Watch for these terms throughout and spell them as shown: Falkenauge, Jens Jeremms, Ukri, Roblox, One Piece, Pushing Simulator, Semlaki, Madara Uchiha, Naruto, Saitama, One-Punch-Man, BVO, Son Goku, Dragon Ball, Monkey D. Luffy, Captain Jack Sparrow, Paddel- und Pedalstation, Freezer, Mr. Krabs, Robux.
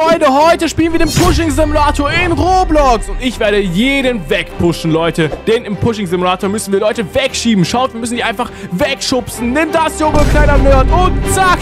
Freunde, heute spielen wir den Pushing-Simulator in Roblox. Und ich werde jeden wegpushen, Leute. Denn im Pushing-Simulator müssen wir Leute wegschieben. Schaut, wir müssen die einfach wegschubsen. Nimm das, Junge, kleiner Nerd. Und zack.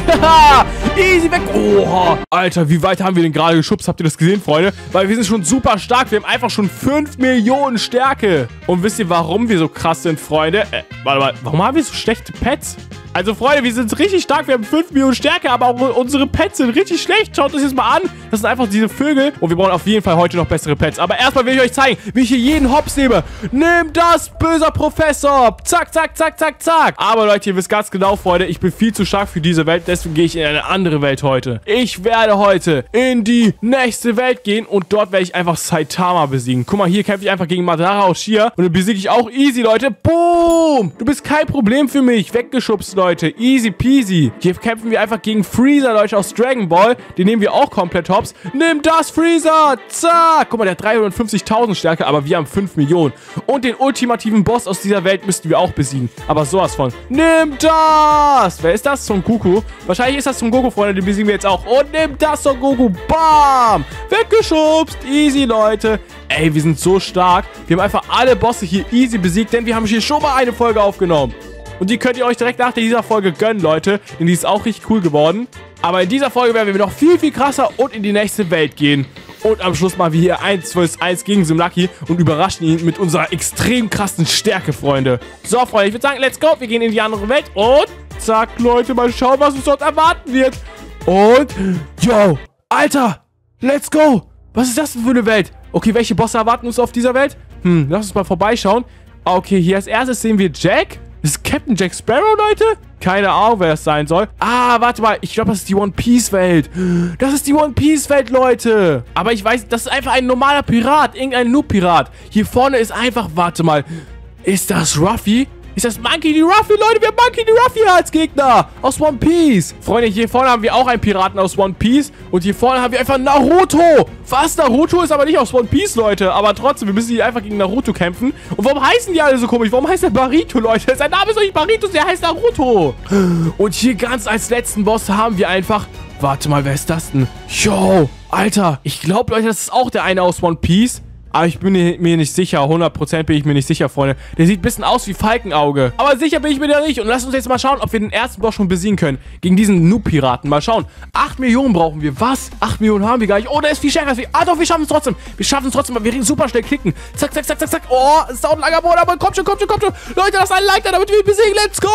Easy weg. Oha. Alter, wie weit haben wir denn gerade geschubst? Habt ihr das gesehen, Freunde? Weil wir sind schon super stark. Wir haben einfach schon 5 Millionen Stärke. Und wisst ihr, warum wir so krass sind, Freunde? Warte mal, warum haben wir so schlechte Pets? Also, Freunde, wir sind richtig stark. Wir haben 5 Millionen Stärke, aber auch unsere Pets sind richtig schlecht. Schaut das jetzt mal an. Das sind einfach diese Vögel. Und wir brauchen auf jeden Fall heute noch bessere Pets. Aber erstmal will ich euch zeigen, wie ich hier jeden Hops nehme. Nimm das, böser Professor. Zack, zack, zack, zack, zack. Aber, Leute, ihr wisst ganz genau, Freunde, ich bin viel zu stark für diese Welt. Deswegen gehe ich in eine andere Welt heute. Ich werde heute in die nächste Welt gehen. Und dort werde ich einfach Saitama besiegen. Guck mal, hier kämpfe ich einfach gegen Madara Uchiha. Und dann besiege ich auch easy, Leute. Boom. Du bist kein Problem für mich. Weggeschubst, Leute. Easy peasy. Hier kämpfen wir einfach gegen Freezer, Leute, aus Dragon Ball. Den nehmen wir auch komplett hops. Nimm das, Freezer! Zack! Guck mal, der hat 350.000 Stärke, aber wir haben 5 Millionen. Und den ultimativen Boss aus dieser Welt müssten wir auch besiegen. Aber sowas von. Nimm das! Wer ist das? Son Goku. Wahrscheinlich ist das Son Goku, Freunde. Den besiegen wir jetzt auch. Und nimm das, Son Goku. Bam! Weggeschubst. Easy, Leute. Ey, wir sind so stark. Wir haben einfach alle Bosse hier easy besiegt, denn wir haben hier schon mal eine Folge aufgenommen. Und die könnt ihr euch direkt nach dieser Folge gönnen, Leute. Denn die ist auch richtig cool geworden. Aber in dieser Folge werden wir noch viel, viel krasser und in die nächste Welt gehen. Und am Schluss machen wir hier 1-2-1 gegen Semlaki und überraschen ihn mit unserer extrem krassen Stärke, Freunde. So, Freunde, ich würde sagen, let's go. Wir gehen in die andere Welt und zack, Leute, mal schauen, was uns dort erwarten wird. Und, yo, Alter, let's go. Was ist das denn für eine Welt? Okay, welche Bosse erwarten uns auf dieser Welt? Lass uns mal vorbeischauen. Okay, hier als erstes sehen wir Jack. Das ist Captain Jack Sparrow, Leute? Keine Ahnung, wer es sein soll. Ah, warte mal. Ich glaube, das ist die One-Piece-Welt. Das ist die One-Piece-Welt, Leute. Aber ich weiß, das ist einfach ein normaler Pirat. Irgendein Noob-Pirat. Hier vorne ist einfach, warte mal. Ist das Ruffy? Ist das Monkey D. Luffy, Leute? Wir haben Monkey D. Luffy als Gegner. Aus One Piece. Freunde, hier vorne haben wir auch einen Piraten aus One Piece. Und hier vorne haben wir einfach Naruto. Was? Naruto ist aber nicht aus One Piece, Leute. Aber trotzdem, wir müssen hier einfach gegen Naruto kämpfen. Und warum heißen die alle so komisch? Warum heißt der Barito, Leute? Sein Name ist doch nicht Barito, der heißt Naruto. Und hier ganz als letzten Boss haben wir einfach... Warte mal, wer ist das denn? Yo, Alter. Ich glaube, Leute, das ist auch der eine aus One Piece. Aber ich bin mir nicht sicher. 100% bin ich mir nicht sicher, Freunde. Der sieht ein bisschen aus wie Falkenauge. Aber sicher bin ich mir da nicht. Und lasst uns jetzt mal schauen, ob wir den ersten Boss schon besiegen können. Gegen diesen Noob-Piraten. Mal schauen. 8 Millionen brauchen wir. Was? 8 Millionen haben wir gar nicht. Oh, der ist viel stärker als wir. Ah doch, wir schaffen es trotzdem. Wir schaffen es trotzdem, weil wir super schnell klicken. Zack, zack, zack, zack, zack. Oh, es dauert ein langer Boden. Aber kommt schon, kommt schon, kommt schon. Leute, lasst ein Like da, damit wir ihn besiegen. Let's go.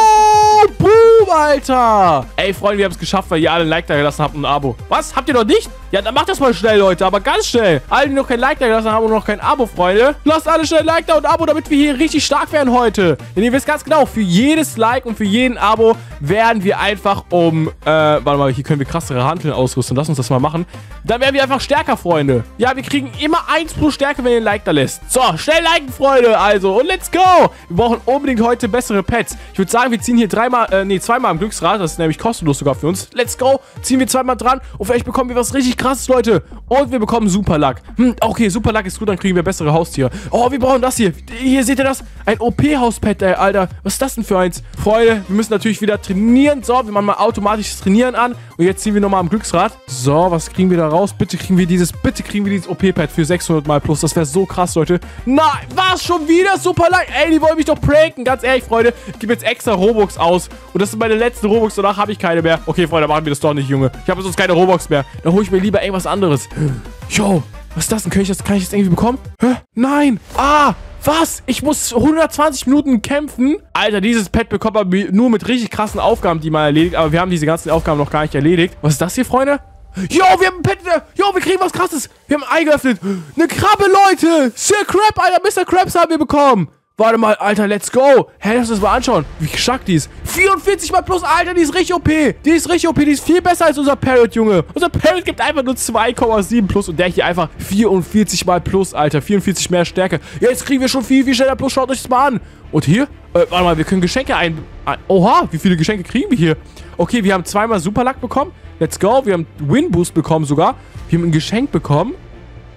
Boom, Alter. Ey, Freunde, wir haben es geschafft, weil ihr alle ein Like da gelassen habt und ein Abo. Was? Habt ihr noch nicht? Ja, dann macht das mal schnell, Leute. Aber ganz schnell. Alle, die noch kein Like da gelassen haben und noch kein Abo, Freunde. Lasst alle schnell ein Like da und ein Abo, damit wir hier richtig stark werden heute. Denn ihr wisst ganz genau, für jedes Like und für jeden Abo werden wir einfach um... warte mal, hier können wir krassere Hanteln ausrüsten. Lass uns das mal machen. Dann werden wir einfach stärker, Freunde. Ja, wir kriegen immer 1 pro Stärke, wenn ihr ein Like da lässt. So, schnell liken, Freunde. Also, und let's go. Wir brauchen unbedingt heute bessere Pets. Ich würde sagen, wir ziehen hier zweimal am Glücksrad. Das ist nämlich kostenlos sogar für uns. Let's go. Ziehen wir zweimal dran und vielleicht bekommen wir was richtig krasses, Leute. Und wir bekommen Superlack. Okay, Superlack ist gut, dann kriegen wir bessere Haustiere. Oh, wir brauchen das hier. Hier, seht ihr das? Ein OP-Hauspad, ey, Alter. Was ist das denn für eins? Freunde, wir müssen natürlich wieder trainieren. So, wir machen mal automatisches Trainieren an. Und jetzt ziehen wir nochmal am Glücksrad. So, was kriegen wir da raus? Bitte kriegen wir dieses OP-Pad für 600 mal plus. Das wäre so krass, Leute. Nein, was? Schon wieder Superlack? Ey, die wollen mich doch pranken. Ganz ehrlich, Freunde. Ich gebe jetzt extra Robux aus. Und das sind meine letzten Robux. Danach habe ich keine mehr. Okay, Freunde, machen wir das doch nicht, Junge. Ich habe sonst keine Robux mehr. Dann hole ich mir lieber irgendwas anderes. Yo. Was ist das denn? Kann ich das irgendwie bekommen? Hä? Nein! Ah! Was? Ich muss 120 Minuten kämpfen? Alter, dieses Pad bekommt man nur mit richtig krassen Aufgaben, die man erledigt. Aber wir haben diese ganzen Aufgaben noch gar nicht erledigt. Was ist das hier, Freunde? Yo, wir haben ein Pad. Yo, wir kriegen was Krasses. Wir haben ein Ei geöffnet. Eine Krabbe, Leute! Sir Crab, Alter, Mr. Krabs haben wir bekommen. Warte mal, Alter, let's go. Hä, lass uns das mal anschauen. Wie stark die ist. 44 mal plus, Alter, die ist richtig OP. Die ist richtig OP, die ist viel besser als unser Parrot, Junge. Unser Parrot gibt einfach nur 2,7 plus und der hier einfach 44 mal plus, Alter. 44 mehr Stärke. Jetzt kriegen wir schon viel, viel schneller plus. Schaut euch das mal an. Und hier? Warte mal, wir können Geschenke Oha, wie viele Geschenke kriegen wir hier? Okay, wir haben 2-mal Superlack bekommen. Let's go. Wir haben Win-Boost bekommen sogar. Wir haben ein Geschenk bekommen.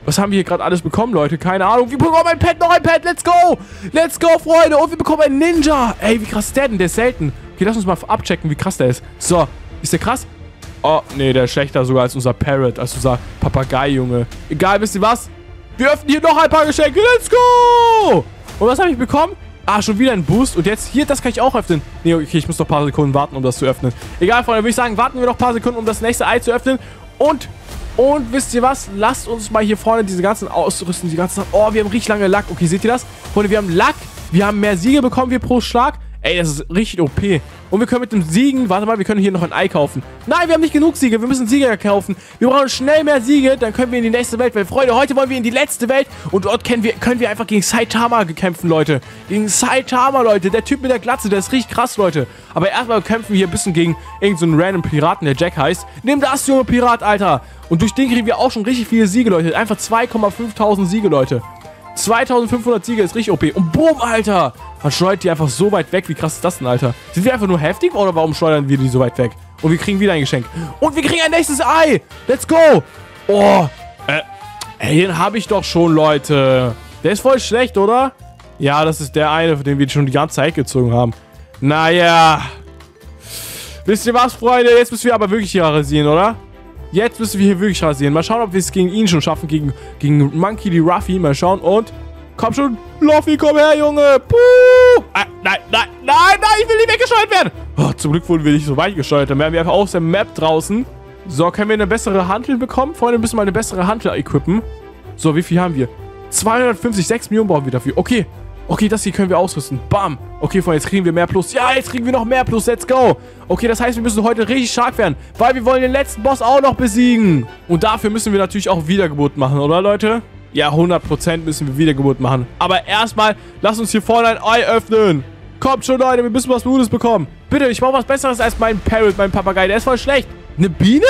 Was haben wir hier gerade alles bekommen, Leute? Keine Ahnung. Wir bekommen ein Pad, noch ein Pad. Let's go. Let's go, Freunde. Und wir bekommen einen Ninja. Ey, wie krass ist der denn? Der ist selten. Okay, lass uns mal abchecken, wie krass der ist. So, ist der krass? Oh, nee, der ist schlechter sogar als unser Parrot, als unser Papagei-Junge. Egal, wisst ihr was? Wir öffnen hier noch ein paar Geschenke. Let's go! Und was habe ich bekommen? Ah, schon wieder ein Boost. Und jetzt hier, das kann ich auch öffnen. Nee, okay, ich muss noch ein paar Sekunden warten, um das zu öffnen. Egal, Freunde, würde ich sagen, warten wir noch ein paar Sekunden, um das nächste Ei zu öffnen. Und wisst ihr was? Lasst uns mal hier vorne diese ganzen ausrüsten, die ganzen... Oh, wir haben richtig lange Lack. Okay, seht ihr das? Freunde, wir haben Lack. Wir haben mehr Siege bekommen wir pro Schlag. Ey, das ist richtig OP. Und wir können mit dem Siegen... Warte mal, wir können hier noch ein Ei kaufen. Nein, wir haben nicht genug Siege. Wir müssen Sieger kaufen. Wir brauchen schnell mehr Siege. Dann können wir in die nächste Welt. Weil, Freunde, heute wollen wir in die letzte Welt. Und dort können wir einfach gegen Saitama kämpfen, Leute. Gegen Saitama, Leute. Der Typ mit der Glatze, der ist richtig krass, Leute. Aber erstmal kämpfen wir hier ein bisschen gegen irgendeinen random Piraten, der Jack heißt. Nimm das, junge Pirat, Alter. Und durch den kriegen wir auch schon richtig viele Siege, Leute. Einfach 2.500 Siege, Leute. 2500 Siege ist richtig OP. Und boom, Alter. Man schleudert die einfach so weit weg. Wie krass ist das denn, Alter? Sind wir einfach nur heftig oder warum schleudern wir die so weit weg? Und wir kriegen wieder ein Geschenk. Und wir kriegen ein nächstes Ei. Let's go. Oh. Den habe ich doch schon, Leute. Der ist voll schlecht, oder? Ja, das ist der eine, von dem wir schon die ganze Zeit gezogen haben. Naja. Wisst ihr was, Freunde? Jetzt müssen wir aber wirklich hier rasieren, oder? Jetzt müssen wir hier wirklich rasieren. Mal schauen, ob wir es gegen ihn schon schaffen. Gegen Monkey D. Luffy. Mal schauen. Und komm schon. Luffy, komm her, Junge. Puh. Ah, nein, nein, nein, nein. Ich will nicht weggescheuert werden. Oh, zum Glück wurden wir nicht so weit gescheuert. Dann werden wir einfach aus der Map draußen. So, können wir eine bessere Hantel bekommen? Freunde, müssen wir eine bessere Hantel equippen. So, wie viel haben wir? 250, 6 Millionen brauchen wir dafür. Okay. Okay, das hier können wir ausrüsten. Bam. Okay, Freunde, jetzt kriegen wir mehr Plus. Ja, jetzt kriegen wir noch mehr Plus. Let's go. Okay, das heißt, wir müssen heute richtig stark werden, weil wir wollen den letzten Boss auch noch besiegen. Und dafür müssen wir natürlich auch Wiedergeburt machen, oder, Leute? Ja, 100% müssen wir Wiedergeburt machen. Aber erstmal, lasst uns hier vorne ein Ei öffnen. Kommt schon, Leute, wir müssen was Gutes bekommen. Bitte, ich brauche was Besseres als mein Parrot, mein Papagei. Der ist voll schlecht. Eine Biene?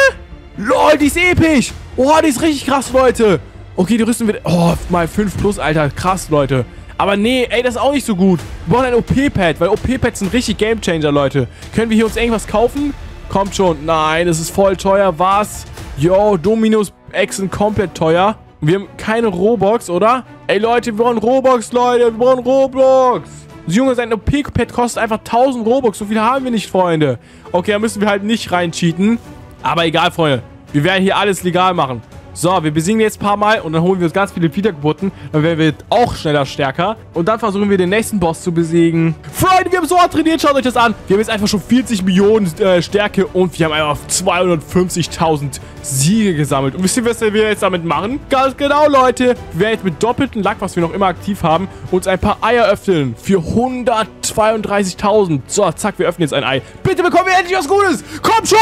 Lol, die ist episch. Oh, die ist richtig krass, Leute. Okay, die rüsten wir... Oh, mal 5 Plus, Alter. Krass, Leute. Aber nee, ey, das ist auch nicht so gut. Wir brauchen ein OP-Pad, weil OP-Pads sind richtig Gamechanger, Leute. Können wir hier uns irgendwas kaufen? Kommt schon. Nein, das ist voll teuer. Was? Yo, Dominos Eggs sind komplett teuer. Wir haben keine Robux, oder? Ey, Leute, wir brauchen Robux, Leute. Wir brauchen Robux. Junge, sein OP-Pad kostet einfach 1000 Robux. So viel haben wir nicht, Freunde. Okay, da müssen wir halt nicht rein cheaten. Aber egal, Freunde. Wir werden hier alles legal machen. So, wir besiegen jetzt ein paar Mal und dann holen wir uns ganz viele Wiedergeburten. Dann werden wir auch schneller stärker. Und dann versuchen wir, den nächsten Boss zu besiegen. Freunde, wir haben so hart trainiert. Schaut euch das an. Wir haben jetzt einfach schon 40 Millionen Stärke und wir haben einfach 250.000 Siege gesammelt. Und wisst ihr, was wir jetzt damit machen? Ganz genau, Leute. Wir werden jetzt mit doppeltem Lack, was wir noch immer aktiv haben, uns ein paar Eier öffnen. Für 132.000. So, zack, wir öffnen jetzt ein Ei. Bitte bekommen wir endlich was Gutes. Komm schon.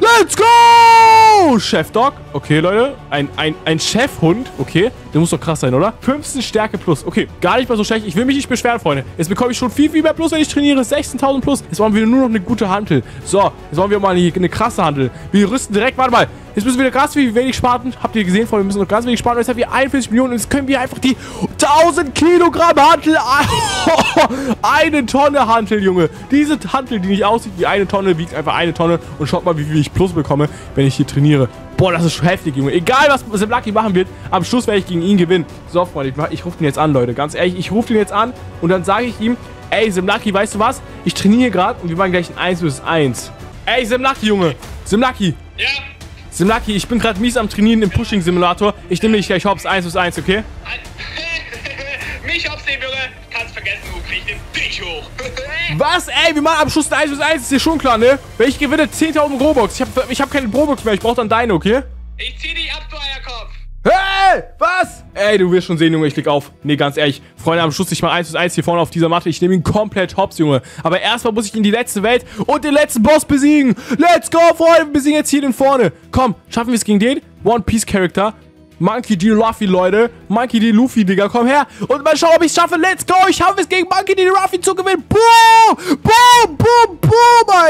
Let's go. Chefdog. Okay, Leute. Ein Chefhund, okay. Der muss doch krass sein, oder? 15 Stärke plus. Okay, gar nicht mal so schlecht. Ich will mich nicht beschweren, Freunde. Jetzt bekomme ich schon viel, viel mehr plus, wenn ich trainiere. 16.000 plus. Jetzt brauchen wir nur noch eine gute Hantel. So, jetzt brauchen wir mal eine krasse Hantel. Wir rüsten direkt, warte mal. Jetzt müssen wir ganz wenig sparen. Habt ihr gesehen, Freunde? Wir müssen noch ganz wenig sparen. Jetzt haben wir 41 Millionen. Und jetzt können wir einfach die 1000 Kilogramm Hantel... eine Tonne Hantel, Junge. Diese Hantel, die nicht aussieht wie eine Tonne, wiegt einfach eine Tonne. Und schaut mal, wie viel ich plus bekomme, wenn ich hier trainiere. Boah, das ist schon heftig, Junge. Egal, was Semlaki machen wird, am Schluss werde ich gegen ihn gewinnen. So, Freunde, ich rufe den jetzt an, Leute. Ganz ehrlich, ich rufe den jetzt an und dann sage ich ihm, ey, Semlaki, weißt du was? Ich trainiere gerade und wir machen gleich ein 1-1. Ey, Semlaki, Junge. Semlaki. Ja? Semlaki, ich bin gerade mies am Trainieren im Pushing-Simulator. Ich nehme dich gleich hops 1-1, okay? Mich hops nehmen, Junge. Kannst vergessen, Luke. Ich nehme dich hoch. Was? Ey, wir machen am Schluss ein 1-1. Ist dir schon klar, ne? Wenn ich gewinne, 10.000 Robux. Ich hab keine Robux mehr. Ich brauch dann deine, okay? Ich zieh dich ab, du Eierkopf. Hey, was? Ey, du wirst schon sehen, Junge, ich leg auf. Nee, ganz ehrlich, Freunde, am Schluss ich mal 1-1 hier vorne auf dieser Matte. Ich nehme ihn komplett hops, Junge. Aber erstmal muss ich in die letzte Welt und den letzten Boss besiegen. Let's go, Freunde, wir besiegen jetzt hier den vorne. Komm, schaffen wir es gegen den? One Piece Charakter. Monkey D. Luffy, Leute. Monkey D. Luffy, Digga, komm her. Und mal schauen, ob ich es schaffe. Let's go. Ich schaffe es, gegen Monkey D. Luffy zu gewinnen. Boom, boom, boom, boom,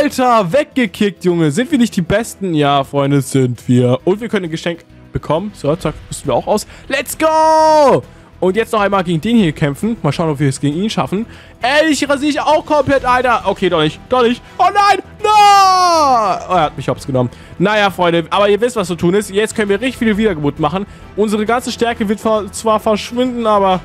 Alter. Weggekickt, Junge. Sind wir nicht die Besten? Ja, Freunde, sind wir. Und wir können ein Geschenk bekommen. So, zack, müssen wir auch aus. Let's go. Und jetzt noch einmal gegen den hier kämpfen. Mal schauen, ob wir es gegen ihn schaffen. Ey, ich rasiere ich auch komplett, Alter. Okay, doch nicht. Doch nicht. Oh nein. No! Oh, er hat mich hops genommen. Naja, Freunde, aber ihr wisst, was zu tun ist. Jetzt können wir richtig viele Wiedergeburt machen. Unsere ganze Stärke wird zwar verschwinden, aber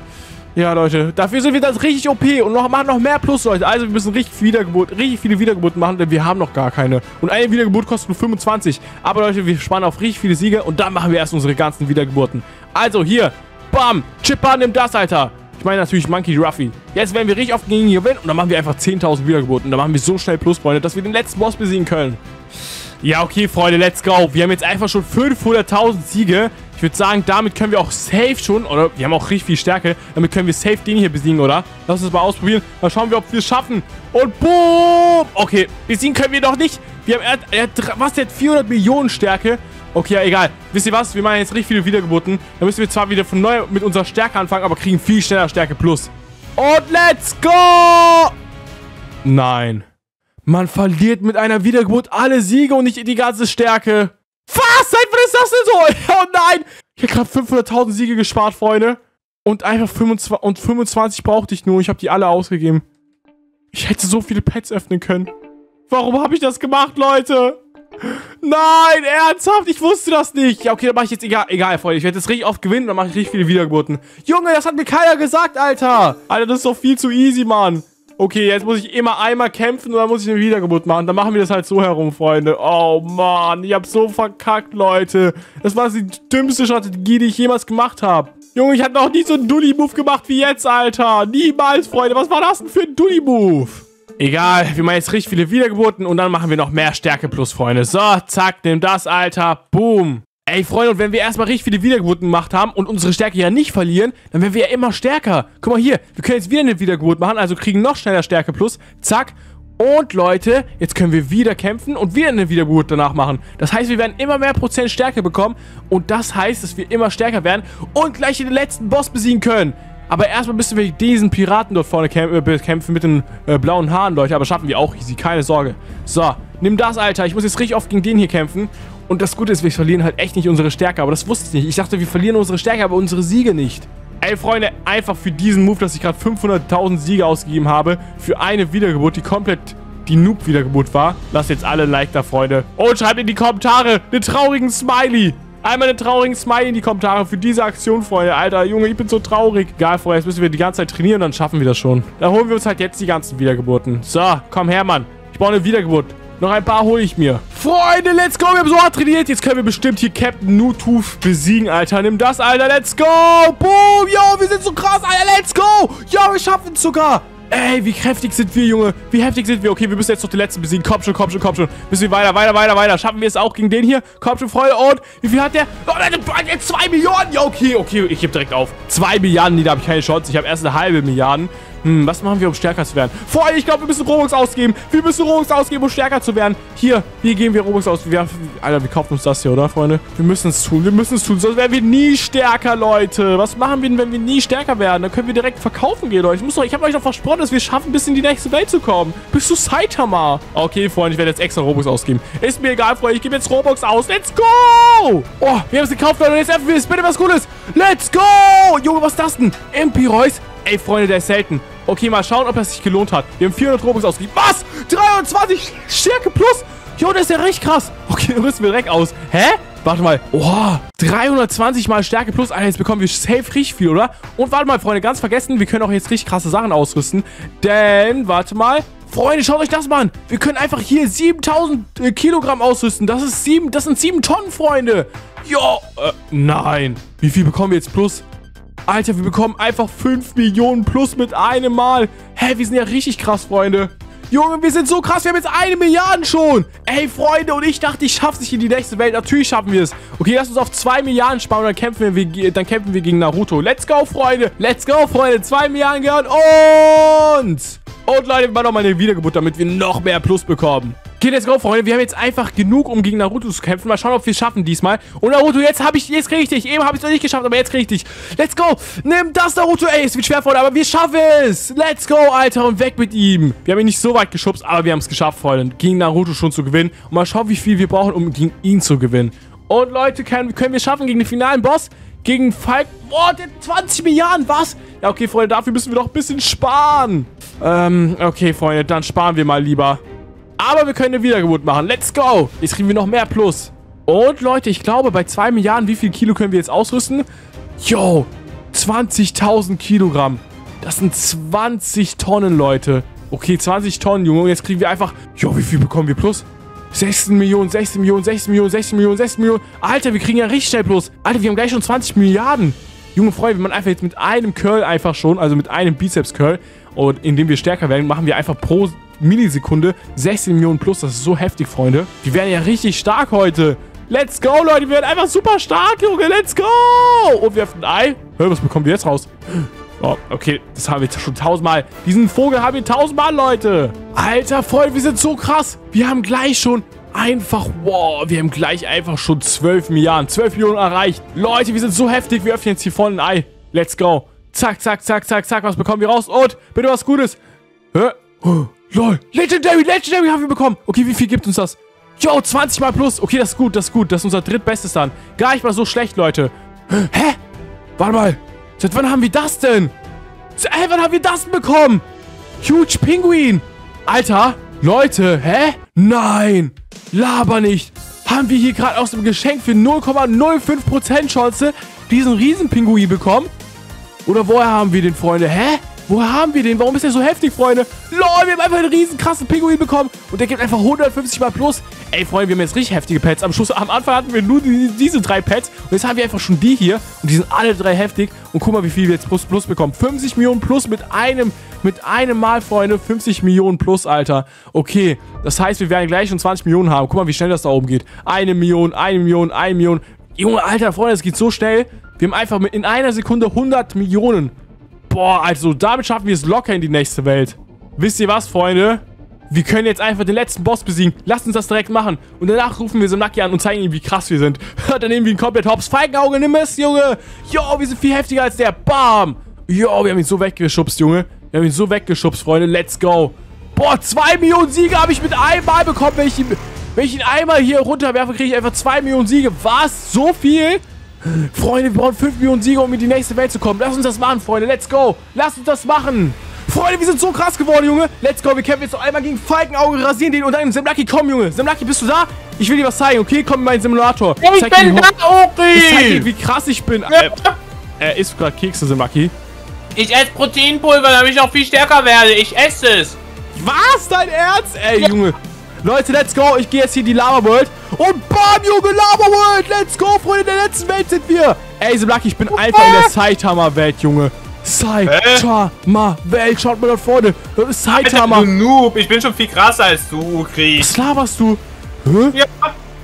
Ja, Leute, dafür sind wir dann richtig OP und machen noch mehr Plus, Leute. Also wir müssen richtig viele Wiedergeburten machen, denn wir haben noch gar keine. Und eine Wiedergeburt kostet nur 25. Aber Leute, wir sparen auf richtig viele Siege und dann machen wir erst unsere ganzen Wiedergeburten. Also hier, bam, Chippa, nimm das, Alter. Ich meine natürlich Monkey D. Luffy. Jetzt werden wir richtig oft gegen ihn gewinnen und dann machen wir einfach 10.000 Wiedergeburten. Dann machen wir so schnell Plus, Freunde, dass wir den letzten Boss besiegen können. Ja, okay, Freunde, let's go. Wir haben jetzt einfach schon 500.000 Siege. Ich würde sagen, damit können wir auch safe schon, oder wir haben auch richtig viel Stärke, damit können wir safe den hier besiegen, oder? Lass uns mal ausprobieren, mal schauen wir, ob wir es schaffen. Und boom! Okay, besiegen können wir doch nicht. Wir haben, er hat 400 Millionen Stärke. Okay, ja, egal. Wisst ihr was? Wir machen jetzt richtig viele Wiedergeburten. Dann müssen wir zwar wieder von neu mit unserer Stärke anfangen, aber kriegen viel schneller Stärke plus. Und let's go! Nein. Man verliert mit einer Wiedergeburt alle Siege und nicht die ganze Stärke. Was? Seit wann ist das denn so? Oh nein! Ich habe gerade 500.000 Siege gespart, Freunde. Und einfach 25 brauchte ich nur. Ich habe die alle ausgegeben. Ich hätte so viele Pets öffnen können. Warum habe ich das gemacht, Leute? Nein, ernsthaft? Ich wusste das nicht. Ja, okay, dann mache ich jetzt egal, Freunde. Ich werde jetzt richtig oft gewinnen und dann mache ich richtig viele Wiedergeburten. Junge, das hat mir keiner gesagt, Alter. Alter, das ist doch viel zu easy, Mann. Okay, jetzt muss ich immer einmal kämpfen und dann muss ich eine Wiedergeburt machen. Dann machen wir das halt so herum, Freunde. Oh, Mann. Ich hab so verkackt, Leute. Das war die dümmste Strategie, die ich jemals gemacht habe. Junge, ich hab noch nie so einen Dulli-Move gemacht wie jetzt, Alter. Niemals, Freunde. Was war das denn für ein Dulli-Move? Egal. Wir machen jetzt richtig viele Wiedergeburten und dann machen wir noch mehr Stärke plus, Freunde. So, zack. Nimm das, Alter. Boom. Ey, Freunde, und wenn wir erstmal richtig viele Wiedergeburten gemacht haben und unsere Stärke ja nicht verlieren, dann werden wir ja immer stärker. Guck mal hier, wir können jetzt wieder eine Wiedergeburt machen, also kriegen noch schneller Stärke plus. Zack. Und, Leute, jetzt können wir wieder kämpfen und wieder eine Wiedergeburt danach machen. Das heißt, wir werden immer mehr Prozent Stärke bekommen und das heißt, dass wir immer stärker werden und gleich den letzten Boss besiegen können. Aber erstmal müssen wir diesen Piraten dort vorne bekämpfen mit den blauen Haaren, Leute. Aber schaffen wir auch easy, keine Sorge. So, nimm das, Alter. Ich muss jetzt richtig oft gegen den hier kämpfen. Und das Gute ist, wir verlieren halt echt nicht unsere Stärke. Aber das wusste ich nicht. Ich dachte, wir verlieren unsere Stärke, aber unsere Siege nicht. Ey, Freunde, einfach für diesen Move, dass ich gerade 500.000 Siege ausgegeben habe. Für eine Wiedergeburt, die komplett die Noob-Wiedergeburt war. Lasst jetzt alle ein Like da, Freunde. Und schreibt in die Kommentare einen traurigen Smiley. Einmal einen traurigen Smiley in die Kommentare für diese Aktion, Freunde. Alter, Junge, ich bin so traurig. Egal, Freunde, jetzt müssen wir die ganze Zeit trainieren, dann schaffen wir das schon. Da holen wir uns halt jetzt die ganzen Wiedergeburten. So, komm her, Mann. Ich brauche eine Wiedergeburt. Noch ein paar hole ich mir. Freunde, let's go. Wir haben so hart trainiert. Jetzt können wir bestimmt hier Captain Nutoof besiegen, Alter. Nimm das, Alter. Let's go. Boom. Yo, wir sind so krass, Alter. Let's go. Yo, wir schaffen es sogar. Ey, wie kräftig sind wir, Junge. Wie heftig sind wir. Okay, wir müssen jetzt noch den letzten besiegen. Komm schon, komm schon, komm schon. Müssen wir weiter. Schaffen wir es auch gegen den hier? Komm schon, Freunde. Und wie viel hat der? Oh, der 2 Millionen. Ja, okay. Ich gebe direkt auf. 2 Milliarden. Nee, da habe ich keine Chance. Ich habe erst eine halbe Milliarde. Was machen wir, um stärker zu werden? Freunde, ich glaube, wir müssen Robux ausgeben. Wir müssen Robux ausgeben, um stärker zu werden. Hier geben wir Robux aus. Alter, wir kaufen uns das hier, oder, Freunde? Wir müssen es tun. Sonst werden wir nie stärker, Leute. Was machen wir denn, wenn wir nie stärker werden? Dann können wir direkt verkaufen gehen, Leute. Ich habe euch doch versprochen, dass wir es schaffen, bis in die nächste Welt zu kommen. Bis zu Saitama. Okay, Freunde, ich werde jetzt extra Robux ausgeben. Ist mir egal, Freunde. Ich gebe jetzt Robux aus. Let's go! Oh, wir haben es gekauft, Leute. Jetzt öffnen wir es. Bitte was Cooles. Let's go! Junge, was ist das denn? MP Reus. Ey, Freunde, der ist selten. Okay, mal schauen, ob das sich gelohnt hat. Wir haben 400 Robux ausgegeben. Was? 23 Stärke plus? Jo, das ist ja richtig krass. Okay, dann rüsten wir direkt aus. Hä? Warte mal. Oha. 320 mal Stärke plus. Alter, jetzt bekommen wir safe richtig viel, oder? Und warte mal, Freunde, ganz vergessen, wir können auch jetzt richtig krasse Sachen ausrüsten. Denn, warte mal. Freunde, schaut euch das mal an. Wir können einfach hier 7000 Kilogramm ausrüsten. Das sind 7 Tonnen, Freunde. Jo. Nein. Wie viel bekommen wir jetzt plus? Alter, wir bekommen einfach 5 Millionen plus mit einem Mal. Hä, wir sind ja richtig krass, Freunde. Junge, wir sind so krass, wir haben jetzt 1 Milliarde schon. Ey, Freunde, und ich dachte, ich schaff's nicht in die nächste Welt. Natürlich schaffen wir es. Okay, lass uns auf 2 Milliarden sparen, dann kämpfen wir gegen Naruto. Let's go, Freunde. Let's go, Freunde. 2 Milliarden gehören uns. Und Leute, wir machen nochmal eine Wiedergeburt, damit wir noch mehr Plus bekommen. Okay, let's go, Freunde. Wir haben jetzt einfach genug, um gegen Naruto zu kämpfen. Mal schauen, ob wir es schaffen diesmal. Und Naruto, jetzt krieg ich dich. Eben habe ich es noch nicht geschafft, aber jetzt krieg ich dich. Let's go. Nimm das, Naruto. Ey, es wird schwer, Freunde, aber wir schaffen es. Let's go, Alter, und weg mit ihm. Wir haben ihn nicht so weit geschubst, aber wir haben es geschafft, Freunde, gegen Naruto schon zu gewinnen. Und mal schauen, wie viel wir brauchen, um gegen ihn zu gewinnen. Und Leute, können wir es schaffen gegen den finalen Boss? Gegen Falk... Boah, der 20 Milliarden, was? Ja, okay, Freunde, dafür müssen wir doch ein bisschen sparen. Okay, Freunde, dann sparen wir mal lieber. Aber wir können eine Wiedergeburt machen. Let's go. Jetzt kriegen wir noch mehr Plus. Und, Leute, ich glaube, bei 2 Milliarden, wie viel Kilo können wir jetzt ausrüsten? Yo, 20.000 Kilogramm. Das sind 20 Tonnen, Leute. Okay, 20 Tonnen, Junge. Und jetzt kriegen wir einfach... Jo, wie viel bekommen wir plus? 16 Millionen, 16 Millionen, 16 Millionen, 16 Millionen, 16 Millionen. Alter, wir kriegen ja richtig schnell plus. Alter, wir haben gleich schon 20 Milliarden. Junge Freunde, wenn man einfach jetzt mit einem Curl einfach schon, also mit einem Bizeps-Curl, und indem wir stärker werden, machen wir einfach pro Millisekunde 16 Millionen plus. Das ist so heftig, Freunde. Wir werden ja richtig stark heute. Let's go, Leute. Wir werden einfach super stark, Junge. Let's go. Und wir haben ein Ei. Hör, was bekommen wir jetzt raus? Oh, okay, das haben wir jetzt schon 1000-mal. Diesen Vogel haben wir 1000-mal, Leute. Alter, voll, wir sind so krass. Wir haben gleich schon einfach, wow, wir haben gleich einfach schon 12 Millionen erreicht. Leute, wir sind so heftig. Wir öffnen jetzt hier vorne ein Ei. Let's go. Zack, zack, zack, zack, zack. Was bekommen wir raus? Und bitte was Gutes. Hä? Oh, lol. Legendary, Legendary haben wir bekommen. Okay, wie viel gibt uns das? Jo, 20-mal plus. Okay, das ist gut, das ist gut. Das ist unser drittbestes dann. Gar nicht mal so schlecht, Leute. Hä? Warte mal. Seit wann haben wir das denn? Ey, wann haben wir das denn bekommen? Huge Pinguin. Alter, Leute, hä? Nein, laber nicht. Haben wir hier gerade aus dem Geschenk für 0,05% Chance diesen Riesenpinguin bekommen? Oder woher haben wir den, Freunde? Hä? Woher haben wir den? Warum ist der so heftig, Freunde? LOL, wir haben einfach einen riesen krassen Pinguin bekommen. Und der gibt einfach 150-mal plus. Ey, Freunde, wir haben jetzt richtig heftige Pets. Am Anfang hatten wir nur diese drei Pets. Und jetzt haben wir einfach schon die hier. Und die sind alle drei heftig. Und guck mal, wie viel wir jetzt plus bekommen. 50 Millionen plus mit einem Mal, Freunde. 50 Millionen plus, Alter. Okay, das heißt, wir werden gleich schon 20 Millionen haben. Guck mal, wie schnell das da oben geht. 1 Million, 1 Million, 1 Million. Junge, Alter, Freunde, das geht so schnell. Wir haben einfach in einer Sekunde 100 Millionen. Boah, also damit schaffen wir es locker in die nächste Welt. Wisst ihr was, Freunde? Wir können jetzt einfach den letzten Boss besiegen. Lasst uns das direkt machen. Und danach rufen wir Semlaki an und zeigen ihm, wie krass wir sind. Dann nehmen wir ihn komplett hops. Falkenauge, nimm es, Junge. Jo, wir sind viel heftiger als der. Bam. Jo, wir haben ihn so weggeschubst, Junge. Wir haben ihn so weggeschubst, Freunde. Let's go. Boah, 2 Millionen Siege habe ich mit einmal bekommen. Wenn ich ihn einmal hier runterwerfe, kriege ich einfach 2 Millionen Siege. Was? So viel? Freunde, wir brauchen 5 Millionen Sieger, um in die nächste Welt zu kommen. Lass uns das machen, Freunde. Let's go. Lass uns das machen. Freunde, wir sind so krass geworden, Junge. Let's go. Wir kämpfen jetzt noch einmal gegen Falkenauge, rasieren den und dann Semlaki. Komm, Junge. Semlaki, bist du da? Ich will dir was zeigen, okay? Komm in meinen Simulator. Ich bin da, Ori. Ich zeig dir, wie krass ich bin. Er isst gerade Kekse, Semlaki. Ich esse Proteinpulver, damit ich noch viel stärker werde. Ich esse es. Was? Dein Ernst? Ey, Junge. Leute, let's go. Ich gehe jetzt hier in die Lava World. Und bam, Junge, Lava World. Let's go, Freunde. In der letzten Welt sind wir. Ey, Semlaki, ich bin einfach in der Saitama-Welt, Junge. Saitama-Welt. Schaut mal dort, Freunde. Das ist Saitama. Alter, du Noob. Ich bin schon viel krasser als du, Krieg. Was laberst du? Hä? Ja.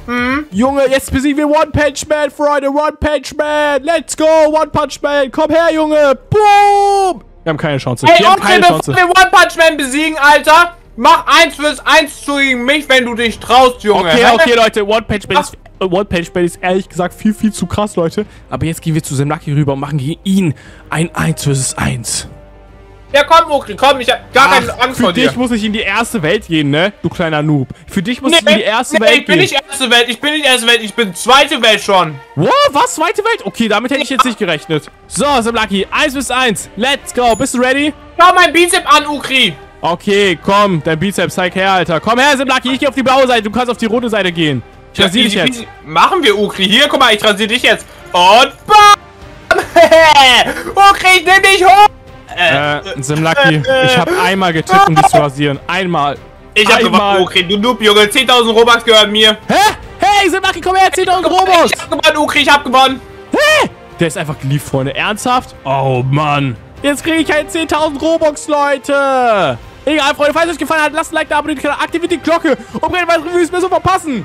Hm? Junge, jetzt besiegen wir One-Punch-Man, Freunde. One-Punch-Man. Let's go, One-Punch-Man. Komm her, Junge. Boom. Wir haben keine Chance. Ey, okay, bevor wir One-Punch-Man besiegen, Alter. Mach 1 vs. 1 zu gegen mich, wenn du dich traust, Junge. Okay, okay, Leute. One-Punch-Man ist ehrlich gesagt viel, viel zu krass, Leute. Aber jetzt gehen wir zu Semlaki rüber und machen gegen ihn ein 1 vs. 1. Ja, komm, Okri, komm. Ich hab gar keine Angst vor dir. Für dich muss ich in die erste Welt gehen, ne? Du kleiner Noob. Für dich muss ich in die erste Welt gehen. Ich bin nicht erste Welt. Ich bin zweite Welt schon. Wow, was? Zweite Welt? Okay, damit hätte ich jetzt nicht gerechnet. So, Semlaki. 1 vs. 1. Let's go. Bist du ready? Schau mein Bizep an, Okri. Okay, komm, dein Bizeps, zeig her, Alter. Komm her, Semlaki, ich geh auf die blaue Seite, du kannst auf die rote Seite gehen. Ich rasiere dich jetzt. Machen wir, Ukri. Hier, guck mal, ich rasiere dich jetzt. Und bam! Ukri, nimm dich hoch! Semlaki, ich hab einmal getippt, um dich zu rasieren. Einmal. Ich hab gewonnen, Ukri, du Noob, Junge. 10.000 Robux gehören mir. Hä? Hey, Semlaki, komm her, 10.000 Robux! Ich hab gewonnen, Ukri, ich hab gewonnen. Hä? Der ist einfach geliebt, Freunde. Ernsthaft? Oh, Mann. Jetzt kriege ich halt 10.000 Robux, Leute. Egal, Freunde, falls es euch gefallen hat, lasst ein Like da, abonniert den Kanal, aktiviert die Glocke, um keine weiteren Reviews mehr zu verpassen.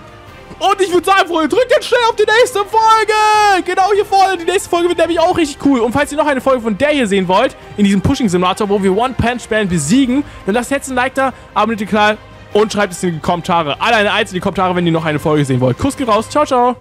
Und ich würde sagen, Freunde, drückt jetzt schnell auf die nächste Folge. Genau hier vorne, die nächste Folge wird nämlich auch richtig cool. Und falls ihr noch eine Folge von der hier sehen wollt, in diesem Pushing-Simulator, wo wir One-Punch-Man besiegen, dann lasst jetzt ein Like da, abonniert den Kanal und schreibt es in die Kommentare. Alle eine Eins in die Kommentare, wenn ihr noch eine Folge sehen wollt. Kuss geht raus, ciao, ciao.